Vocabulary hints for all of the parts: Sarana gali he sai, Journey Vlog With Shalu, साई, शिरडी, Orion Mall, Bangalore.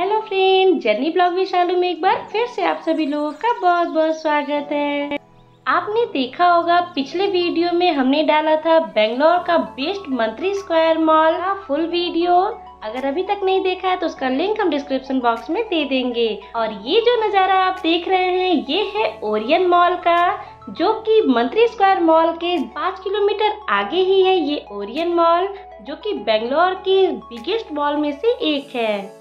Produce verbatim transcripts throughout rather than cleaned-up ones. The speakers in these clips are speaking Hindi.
Hello friend, journey blog with Shalu में एक बार फिर से आप सभी लोगों का बहुत बहुत स्वागत है। आपने देखा होगा पिछले वीडियो में हमने डाला था बेंगलोर का बेस्ट मंत्री स्क्वायर मॉल का फुल वीडियो। अगर अभी तक नहीं देखा है तो उसका लिंक हम डिस्क्रिप्शन बॉक्स में दे देंगे। और ये जो नज़ारा आप देख रहे हैं ये है ओरियन मॉल का, जो कि मंत्री स्क्वायर मॉल के पाँच किलोमीटर आगे ही है। ये ओरियन मॉल जो कि बेंगलोर के बिगेस्ट मॉल में से एक है।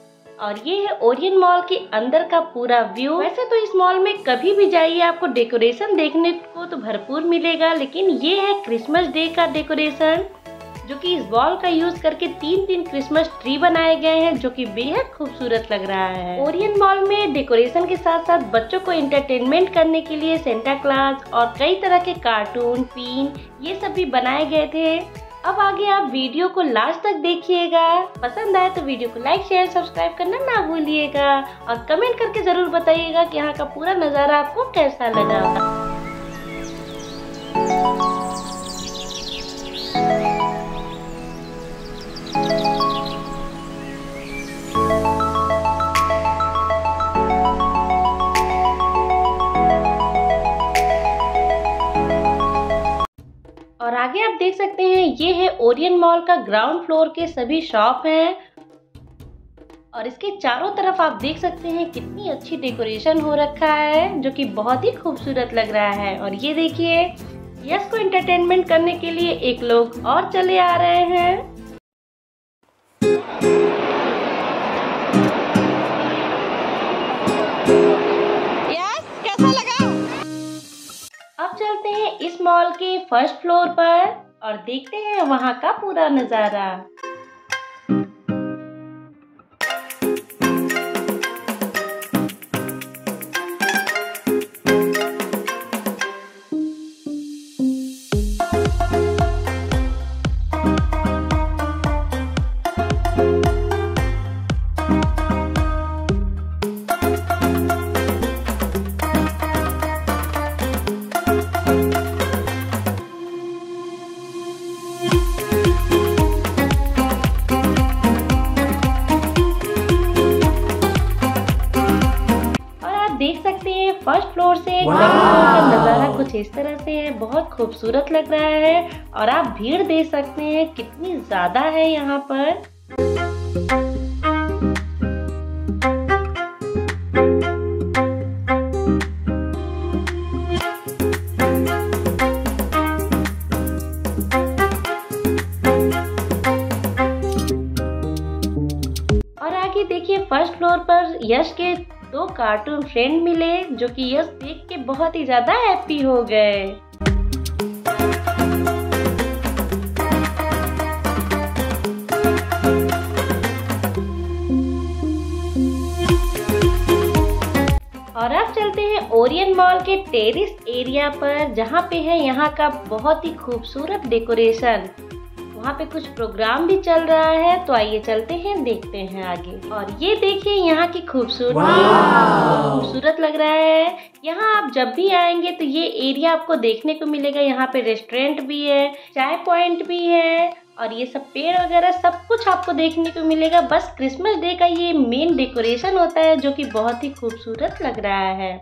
और ये है ओरियन मॉल के अंदर का पूरा व्यू। वैसे तो इस मॉल में कभी भी जाइए आपको डेकोरेशन देखने को तो भरपूर मिलेगा, लेकिन ये है क्रिसमस डे का डेकोरेशन, जो कि इस बॉल का यूज करके तीन तीन क्रिसमस ट्री बनाए गए हैं, जो कि बेहद खूबसूरत लग रहा है। ओरियन मॉल में डेकोरेशन के साथ साथ बच्चों को एंटरटेनमेंट करने के लिए सेंटा क्लॉज और कई तरह के कार्टून, पिन ये सब भी बनाए गए थे। अब आगे आप वीडियो को लास्ट तक देखिएगा। पसंद आए तो वीडियो को लाइक, शेयर, सब्सक्राइब करना ना भूलिएगा और कमेंट करके जरूर बताइएगा कि यहाँ का पूरा नज़ारा आपको कैसा लगा। और आगे आप देख सकते हैं ये है ओरियन मॉल का ग्राउंड फ्लोर के सभी शॉप हैं। और इसके चारों तरफ आप देख सकते हैं कितनी अच्छी डेकोरेशन हो रखा है, जो कि बहुत ही खूबसूरत लग रहा है। और ये देखिए, यस को एंटरटेनमेंट करने के लिए एक लोग और चले आ रहे हैं। चलते हैं इस मॉल के फर्स्ट फ्लोर पर और देखते हैं वहाँ का पूरा नजारा। देख सकते हैं फर्स्ट फ्लोर से नजारा कुछ इस तरह से है, बहुत खूबसूरत लग रहा है। और आप भीड़ देख सकते हैं कितनी ज्यादा है यहाँ पर। और आगे देखिए फर्स्ट फ्लोर पर यश के दो कार्टून फ्रेंड मिले, जो कि यश देख के बहुत ही ज्यादा हैप्पी हो गए। और अब चलते हैं ओरियन मॉल के टेरिस एरिया पर, जहाँ पे है यहाँ का बहुत ही खूबसूरत डेकोरेशन। वहाँ पे कुछ प्रोग्राम भी चल रहा है, तो आइए चलते हैं, देखते हैं आगे। और ये देखिए यहाँ की खूबसूरती, खूबसूरत लग रहा है। यहाँ आप जब भी आएंगे तो ये एरिया आपको देखने को मिलेगा। यहाँ पे रेस्टोरेंट भी है, चाय पॉइंट भी है, और ये सब पेड़ वगैरह सब कुछ आपको देखने को मिलेगा। बस क्रिसमस डे का ये मेन डेकोरेशन होता है, जो कि बहुत ही खूबसूरत लग रहा है।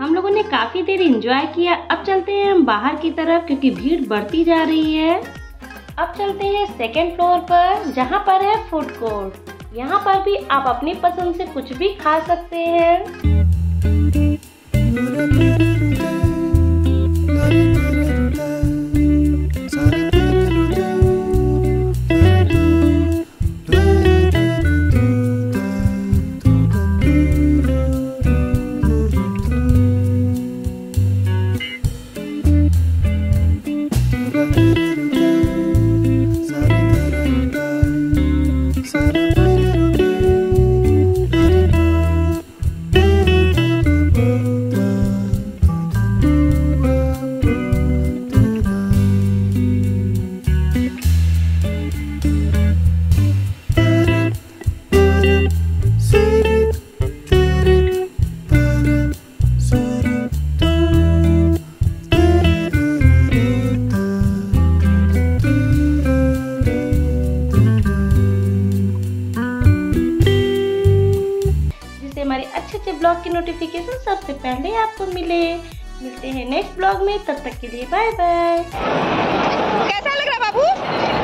हम लोगों ने काफी देर एंजॉय किया। अब चलते हैं हम बाहर की तरफ, क्योंकि भीड़ बढ़ती जा रही है। अब चलते हैं सेकंड फ्लोर पर, जहाँ पर है फूड कोर्ट। यहाँ पर भी आप अपनी पसंद से कुछ भी खा सकते हैं। ब्लॉग की नोटिफिकेशन सबसे पहले आपको मिले। मिलते हैं नेक्स्ट ब्लॉग में, तब तक के लिए बाय बाय। कैसा लग रहा बाबू?